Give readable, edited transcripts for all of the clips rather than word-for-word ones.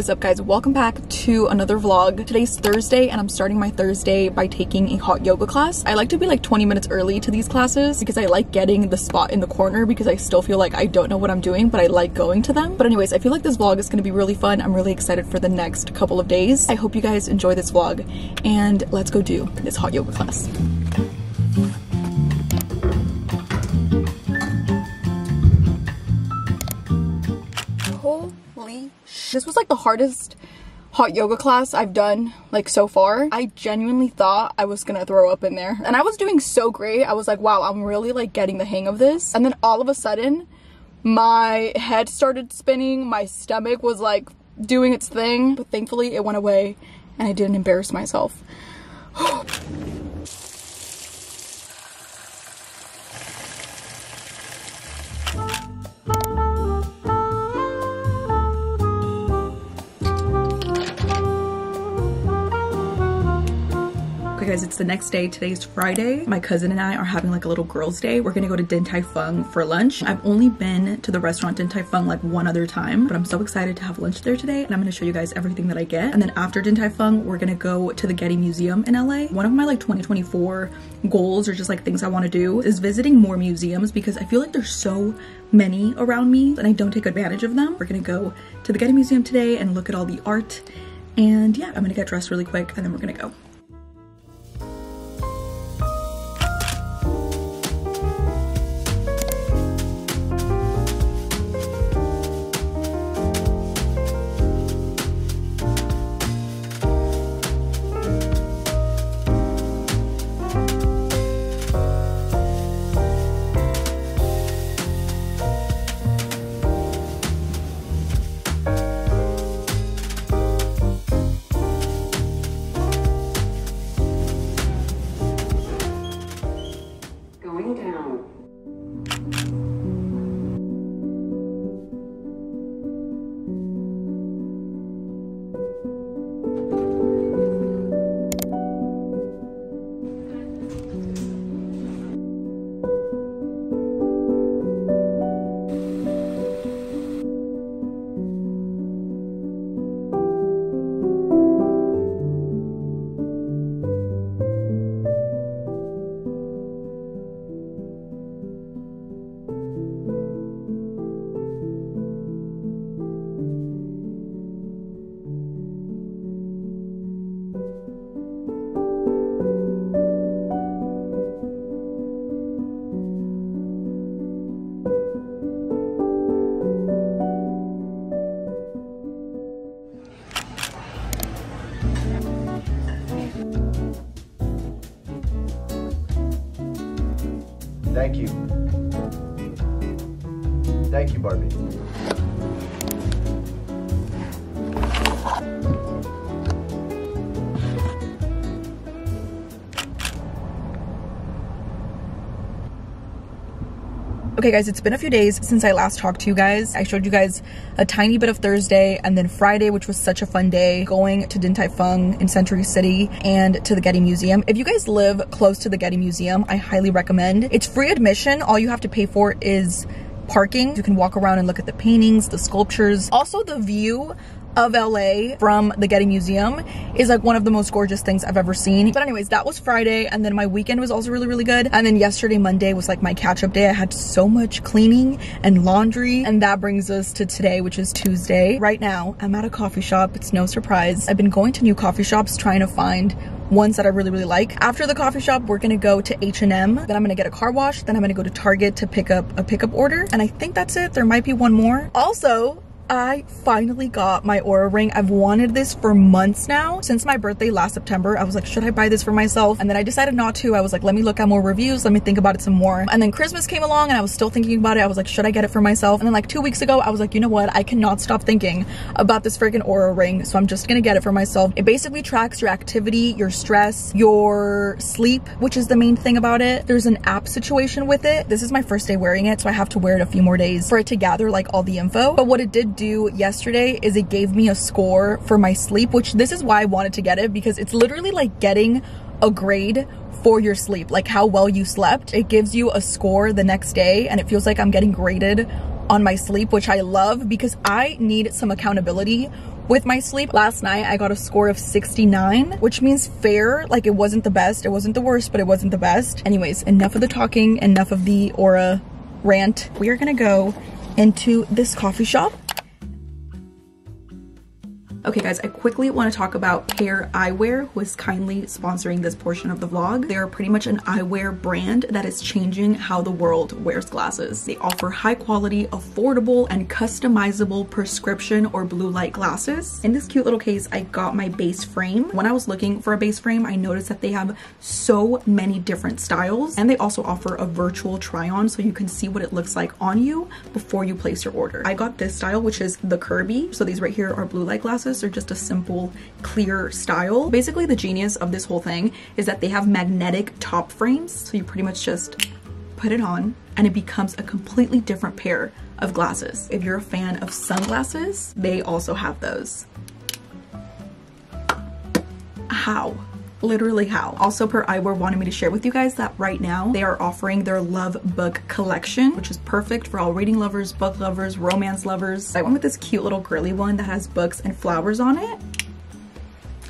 is up, guys? Welcome back to another vlog. Today's Thursday and I'm starting my Thursday by taking a hot yoga class. I like to be like 20 minutes early to these classes because I like getting the spot in the corner because I still feel like I don't know what I'm doing, but I like going to them. But anyways, I feel like this vlog is going to be really fun. I'm really excited for the next couple of days. I hope you guys enjoy this vlog and let's go do this hot yoga class. This was like the hardest hot yoga class I've done like so far. I genuinely thought I was gonna throw up in there and I was doing so great. I was like, wow, I'm really like getting the hang of this. And then all of a sudden my head started spinning, my stomach was like doing its thing, but thankfully it went away and I didn't embarrass myself. Guys, it's the next day. Today's Friday. My cousin and I are having like a little girls' day. We're gonna go to Din Tai Fung for lunch. I've only been to the restaurant Din Tai Fung like one other time, but I'm so excited to have lunch there today and I'm gonna show you guys everything that I get. And then after Din Tai Fung, we're gonna go to the Getty Museum in LA. One of my like 2024 goals or just like things I want to do is visiting more museums because I feel like there's so many around me and I don't take advantage of them. We're gonna go to the Getty Museum today and look at all the art, and yeah, I'm gonna get dressed really quick and then we're gonna go. Thank you. Thank you, Barbie. Okay guys, it's been a few days since I last talked to you guys. I showed you guys a tiny bit of Thursday and then Friday, which was such a fun day, going to Din Tai Fung in Century City and to the Getty Museum. If you guys live close to the Getty Museum, I highly recommend. It's free admission. All you have to pay for is parking. You can walk around and look at the paintings, the sculptures. Also, the view of LA from the Getty Museum is like one of the most gorgeous things I've ever seen. But anyways, that was Friday, and then my weekend was also really good. And then yesterday, Monday, was like my catch-up day. I had so much cleaning and laundry, and that brings us to today, which is Tuesday. Right now I'm at a coffee shop. It's no surprise. I've been going to new coffee shops trying to find ones that I really like. After the coffee shop, we're gonna go to H&M, then I'm gonna get a car wash, then I'm gonna go to Target to pick up a pickup order, and I think that's it. There might be one more. Also, I finally got my Oura Ring. I've wanted this for months now. Since my birthday last September, I was like, should I buy this for myself? And then I decided not to. I was like, let me look at more reviews. Let me think about it some more. And then Christmas came along and I was still thinking about it. I was like, should I get it for myself? And then like 2 weeks ago, I was like, you know what? I cannot stop thinking about this freaking Oura Ring. So I'm just gonna get it for myself. It basically tracks your activity, your stress, your sleep, which is the main thing about it. There's an app situation with it. This is my first day wearing it, so I have to wear it a few more days for it to gather like all the info. But what it did do yesterday is it gave me a score for my sleep, which this is why I wanted to get it, because it's literally like getting a grade for your sleep, like how well you slept. It gives you a score the next day and it feels like I'm getting graded on my sleep, which I love because I need some accountability With my sleep last night, I got a score of 69, which means fair. Like, it wasn't the best, it wasn't the worst, but it wasn't the best. Anyways, enough of the talking, enough of the Oura rant. We are gonna go into this coffee shop. Okay guys, I quickly want to talk about Pair Eyewear, who is kindly sponsoring this portion of the vlog. They are pretty much an eyewear brand that is changing how the world wears glasses. They offer high quality, affordable, and customizable prescription or blue light glasses. In this cute little case, I got my base frame. When I was looking for a base frame, I noticed that they have so many different styles, and they also offer a virtual try-on so you can see what it looks like on you before you place your order. I got this style, which is the Kirby. So these right here are blue light glasses. Are just a simple clear style. Basically, the genius of this whole thing is that they have magnetic top frames, so you pretty much just put it on and it becomes a completely different pair of glasses. If you're a fan of sunglasses, they also have those. How? Literally how? Also, Pair Eyewear wanted me to share with you guys that right now they are offering their love book collection, which is perfect for all reading lovers, book lovers, romance lovers. I went with this cute little girly one that has books and flowers on it.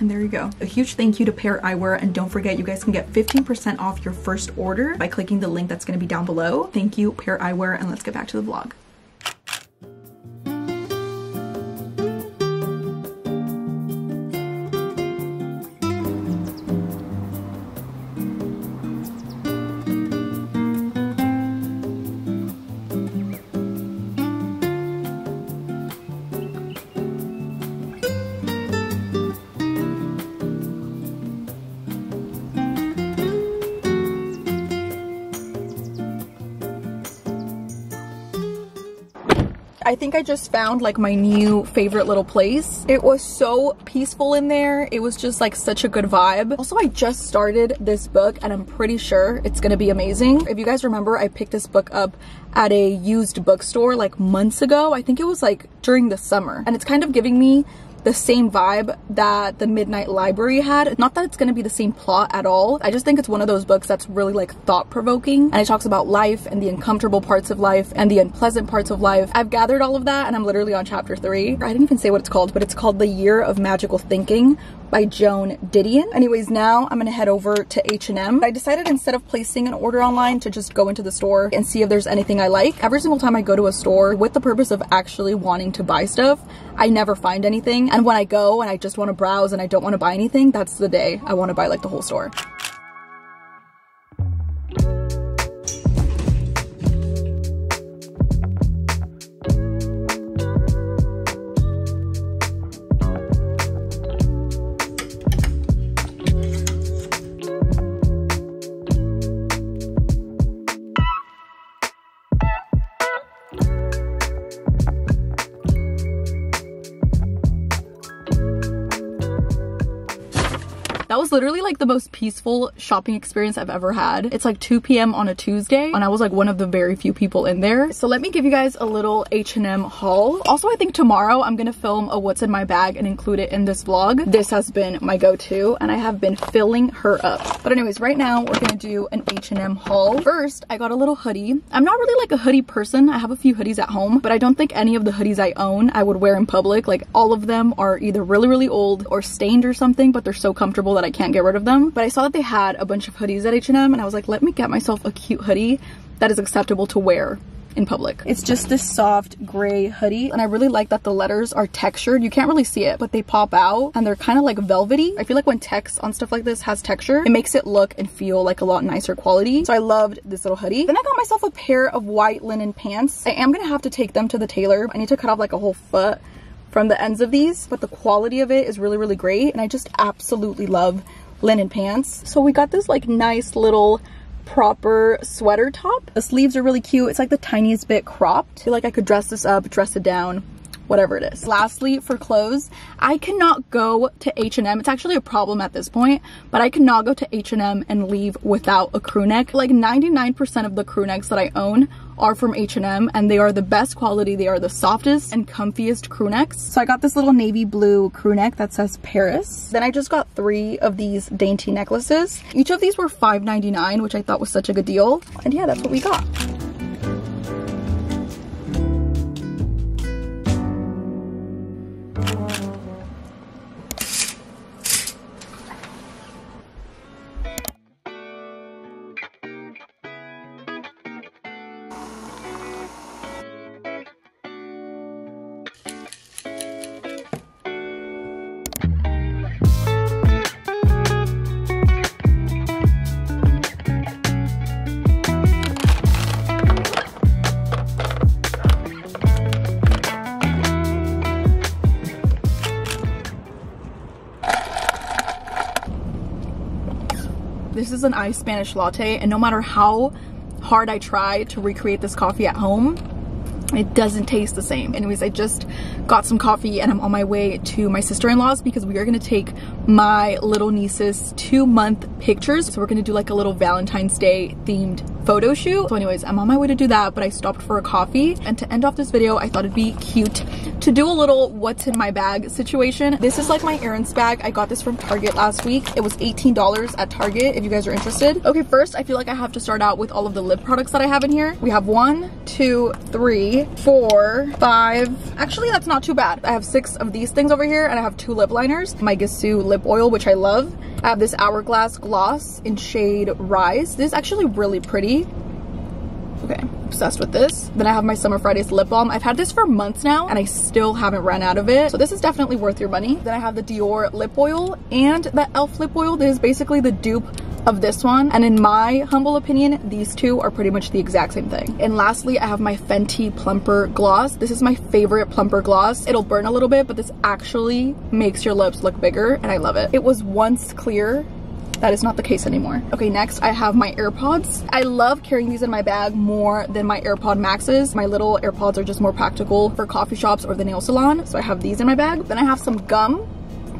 And there you go. A huge thank you to Pair Eyewear, and don't forget, you guys can get 15% off your first order by clicking the link that's going to be down below. Thank you, Pair Eyewear, and let's get back to the vlog. I think I just found like my new favorite little place. It was so peaceful in there. It was just like such a good vibe. Also, I just started this book and I'm pretty sure it's gonna be amazing. If you guys remember, I picked this book up at a used bookstore like months ago. I think it was like during the summer, and it's kind of giving me the same vibe that The Midnight Library had. Not that it's gonna be the same plot at all. I just think it's one of those books that's really like thought-provoking, and it talks about life and the uncomfortable parts of life and the unpleasant parts of life. I've gathered all of that and I'm literally on chapter 3. I didn't even say what it's called, but it's called The Year of Magical Thinking by Joan Didion. Anyways, now I'm gonna head over to H&M. I decided instead of placing an order online to just go into the store and see if there's anything I like. Every single time I go to a store with the purpose of actually wanting to buy stuff, I never find anything. And when I go and I just want to browse and I don't want to buy anything, that's the day I want to buy like the whole store. That was literally like the most peaceful shopping experience I've ever had. It's like 2 p.m. on a Tuesday, and I was like one of the very few people in there. So let me give you guys a little H&M haul. Also, I think tomorrow I'm gonna film a what's in my bag and include it in this vlog. This has been my go-to, and I have been filling her up. But anyways, right now we're gonna do an H&M haul. First, I got a little hoodie. I'm not really like a hoodie person. I have a few hoodies at home, but I don't think any of the hoodies I own I would wear in public. Like, all of them are either really, really old or stained or something, but they're so comfortable that I can't get rid of them. But I saw that they had a bunch of hoodies at H&M, and I was like, let me get myself a cute hoodie that is acceptable to wear in public. It's just this soft gray hoodie, and I really like that the letters are textured. You can't really see it, but they pop out and they're kind of like velvety. I feel like when text on stuff like this has texture, it makes it look and feel like a lot nicer quality. So I loved this little hoodie. Then I got myself a pair of white linen pants. I am gonna have to take them to the tailor. I need to cut off like a whole foot from the ends of these, but the quality of it is really, really great, and I just absolutely love linen pants. So we got this like nice little proper sweater top. The sleeves are really cute. It's like the tiniest bit cropped. I feel like I could dress this up, dress it down, whatever it is. Lastly, for clothes, I cannot go to H&M. It's actually a problem at this point, but I cannot go to H&M and leave without a crew neck. Like 99% of the crew necks that I own are from H&M, and they are the best quality. They are the softest and comfiest crew necks. So I got this little navy blue crew neck that says Paris. Then I just got 3 of these dainty necklaces. Each of these were $5.99, which I thought was such a good deal. And yeah, that's what we got. this is an iced Spanish latte, and no matter how hard I try to recreate this coffee at home, it doesn't taste the same. Anyways, I just got some coffee and I'm on my way to my sister-in-law's because we are going to take my little niece's 2-month pictures. So we're going to do like a little Valentine's Day themed photo shoot. So anyways, I'm on my way to do that, but I stopped for a coffee. And to end off this video, I thought it'd be cute to do a little what's in my bag situation. This is like my errands bag. I got this from Target last week. It was $18 at Target if you guys are interested. Okay, first, I feel like I have to start out with all of the lip products that I have in here. We have 1, 2, 3, 4, 5. Actually, that's not too bad. I have 6 of these things over here, and I have 2 lip liners. My Gisoo lip oil, which I love. I have this Hourglass gloss in shade Rise. This is actually really pretty. Okay, obsessed with this. Then I have my Summer Fridays lip balm. I've had this for months now, and I still haven't run out of it. So this is definitely worth your money. Then I have the Dior lip oil and the e.l.f. lip oil. This is basically the dupe of this one, and in my humble opinion, these two are pretty much the exact same thing. And lastly, I have my Fenty plumper gloss. This is my favorite plumper gloss. It'll burn a little bit, but this actually makes your lips look bigger, and I love it. It was once clear. That is not the case anymore. Okay, next I have my AirPods. I love carrying these in my bag more than my AirPod Maxes. My little AirPods are just more practical for coffee shops or the nail salon, so I have these in my bag. Then I have some gum.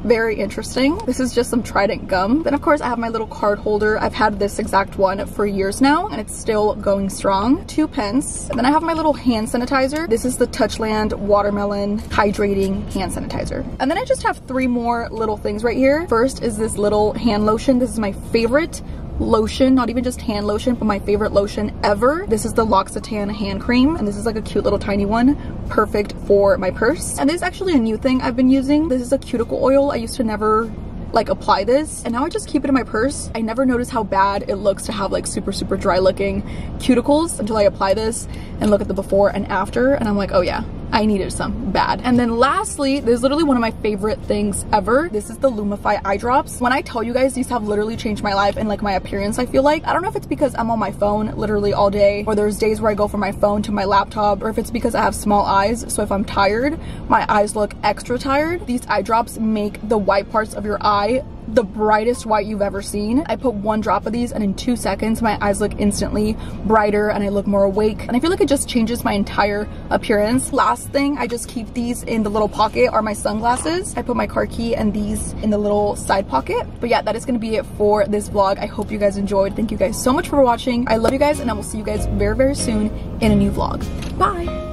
Very interesting. This is just some Trident gum. Then of course I have my little card holder. I've had this exact one for years now, and it's still going strong. 2 pence. And then I have my little hand sanitizer. This is the Touchland watermelon hydrating hand sanitizer. And then I just have 3 more little things right here. First is this little hand lotion. This is my favorite lotion, not even just hand lotion, but my favorite lotion ever. This is the L'Occitane hand cream, and this is like a cute little tiny one, perfect for my purse. And this is actually a new thing I've been using. This is a cuticle oil. I used to never like apply this, and now I just keep it in my purse. I never notice how bad it looks to have like super dry looking cuticles until I apply this and look at the before and after, and I'm like, oh yeah, I needed some bad. And then lastly, this is literally one of my favorite things ever. This is the Lumify eye drops. When I tell you guys, these have literally changed my life and like my appearance, I feel like. I don't know if it's because I'm on my phone literally all day, or there's days where I go from my phone to my laptop, or if it's because I have small eyes, so if I'm tired, my eyes look extra tired. These eye drops make the white parts of your eye the brightest white you've ever seen. I put 1 drop of these, and in 2 seconds my eyes look instantly brighter and I look more awake, and I feel like it just changes my entire appearance. Last thing, I just keep these in the little pocket are my sunglasses. I put my car key and these in the little side pocket. But yeah, that is gonna be it for this vlog. I hope you guys enjoyed. Thank you guys so much for watching. I love you guys, and I will see you guys very soon in a new vlog. Bye.